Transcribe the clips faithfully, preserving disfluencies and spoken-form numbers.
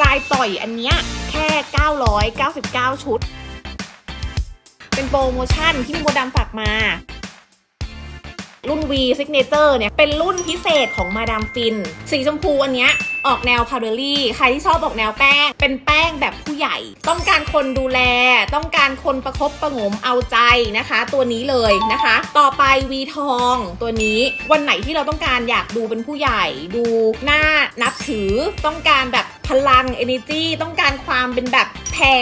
ทรายต่อยอันเนี้ยแค่เก้าร้อยเก้าสิบเก้าชุดเป็นโปรโมชั่นที่พี่มดดำฝากมารุ่น V Signature เนี่ยเป็นรุ่นพิเศษของมาดามฟินสีชมพูอันเนี้ยออกแนวพาวเดอรี่ใครที่ชอบออกแนวแป้งเป็นแป้งแบบผู้ใหญ่ต้องการคนดูแลต้องการคนประคบประงมเอาใจนะคะตัวนี้เลยนะคะต่อไป V ทองตัวนี้วันไหนที่เราต้องการอยากดูเป็นผู้ใหญ่ดูหน้านับถือต้องการแบบพลัง energy ต้องการความเป็นแบบแผ่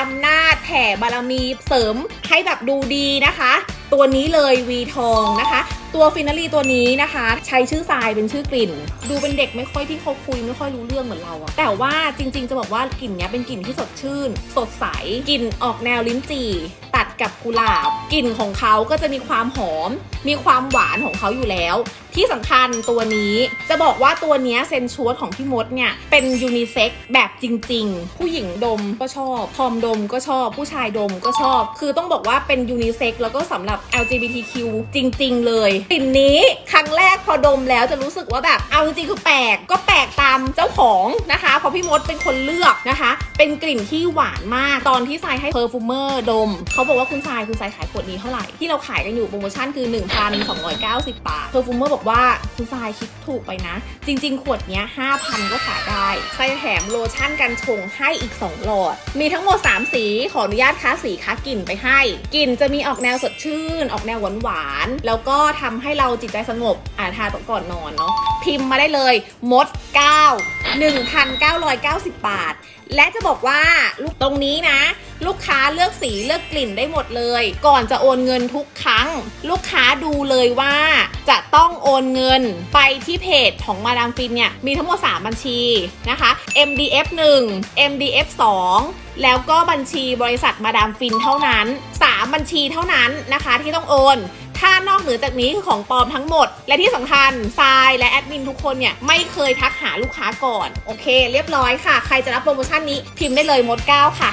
อำนาจแผ่บารมีเสริมให้แบบดูดีนะคะตัวนี้เลย V ทองนะคะตัวฟินาลีตัวนี้นะคะใช้ชื่อทรายเป็นชื่อกลิ่นดูเป็นเด็กไม่ค่อยที่เขาคุยไม่ค่อยรู้เรื่องเหมือนเราอะแต่ว่าจริงๆจะบอกว่ากลิ่นเนี้ยเป็นกลิ่นที่สดชื่นสดใสกลิ่นออกแนวลิ้นจี่ตัดกับกุหลาบกลิ่นของเขาก็จะมีความหอมมีความหวานของเขาอยู่แล้วที่สำคัญตัวนี้จะบอกว่าตัวเนี้ยเซนชูดของพี่มดเนี่ยเป็นยูนิเซ็กแบบจริงๆผู้หญิงดมก็ชอบทอมดมก็ชอบผู้ชายดมก็ชอบคือต้องบอกว่าเป็นยูนิเซ็กแล้วก็สำหรับ แอล จี บี ที คิว จริงๆเลยกลิ่นนี้ครั้งแรกพอดมแล้วจะรู้สึกว่าแบบเอาจริงๆคือแปลกก็แปลกตามเจ้าของนะคะเพราะพี่มดเป็นคนเลือกนะคะเป็นกลิ่นที่หวานมากตอนที่ทรายให้เพอร์ฟูมเมอร์ดมเขาบอกว่าคุณทรายคุณทรายขายขวดนี้เท่าไหร่ที่เราขายกันอยู่โปรโมชั่นคือ หนึ่งพันสองร้อยเก้าสิบ บาทเพอร์ฟูมเมอร์บอกว่าคุณทรายคิดถูกไปนะจริงๆขวดนี้ ห้าพัน ก็ขายได้ทรายแถมโลชั่นกันชงให้อีกสองหลอดมีทั้งหมดสามสีขออนุญาตค้าสีค้ากลิ่นไปให้กลิ่นจะมีออกแนวสดชื่นออกแนวหวานๆแล้วก็ทำให้เราจิตใจสงบอ่านทาตอนก่อนนอนเนาะพิมพ์มาได้เลยมดเก้า หนึ่งพันเก้าร้อยเก้าสิบ บาทและจะบอกว่าลูกตรงนี้นะลูกค้าเลือกสีเลือกกลิ่นได้หมดเลยก่อนจะโอนเงินทุกครั้งลูกค้าดูเลยว่าจะต้องโอนเงินไปที่เพจของมาดามฟินเนี่ยมีทั้งหมดสามบัญชีนะคะ เอ็ม ดี เอฟ หนึ่ง เอ็ม ดี เอฟ สองแล้วก็บัญชีบริษัทมาดามฟินเท่านั้นสามบัญชีเท่านั้นนะคะที่ต้องโอนถ้านอกเหนือจากนี้คือของปลอมทั้งหมดและที่สำคัญทรายและแอดมินทุกคนเนี่ยไม่เคยทักหาลูกค้าก่อนโอเคเรียบร้อยค่ะใครจะรับโปรโมชั่นนี้พิมพ์ได้เลยมดเก้าค่ะ